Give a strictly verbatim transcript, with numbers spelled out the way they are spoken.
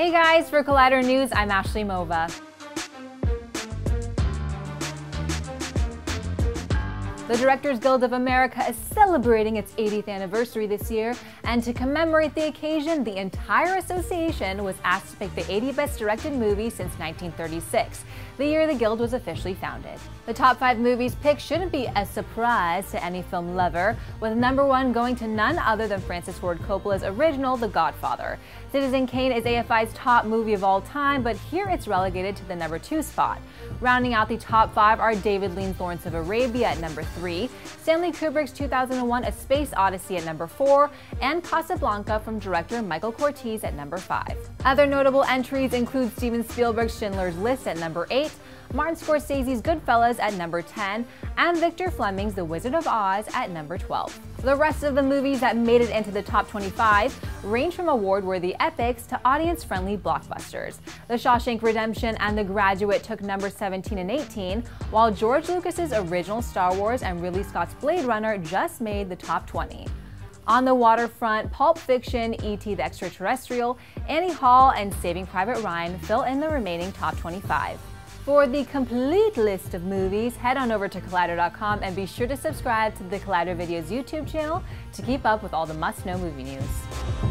Hey guys, for Collider News, I'm Ashley Mova. The Directors Guild of America is celebrating its eightieth anniversary this year, and to commemorate the occasion, the entire association was asked to pick the eighty best directed movies since nineteen thirty-six, the year the Guild was officially founded. The top five movies picked shouldn't be a surprise to any film lover, with number one going to none other than Francis Ford Coppola's original The Godfather. Citizen Kane is A F I's top movie of all time, but here it's relegated to the number two spot. Rounding out the top five are David Lean's Lawrence of Arabia at number three, Stanley Kubrick's two thousand one: A Space Odyssey at number four, and Casablanca from director Michael Curtiz at number five. Other notable entries include Steven Spielberg's Schindler's List at number eight, Martin Scorsese's Goodfellas at number ten, and Victor Fleming's The Wizard of Oz at number twelve. The rest of the movies that made it into the top twenty-five range from award-worthy epics to audience-friendly blockbusters. The Shawshank Redemption and The Graduate took number seventeen and eighteen, while George Lucas's original Star Wars and Ridley Scott's Blade Runner just made the top twenty. On the Waterfront, Pulp Fiction, E T the Extraterrestrial, Annie Hall, and Saving Private Ryan fill in the remaining top twenty-five. For the complete list of movies, head on over to Collider dot com and be sure to subscribe to the Collider Videos YouTube channel to keep up with all the must-know movie news.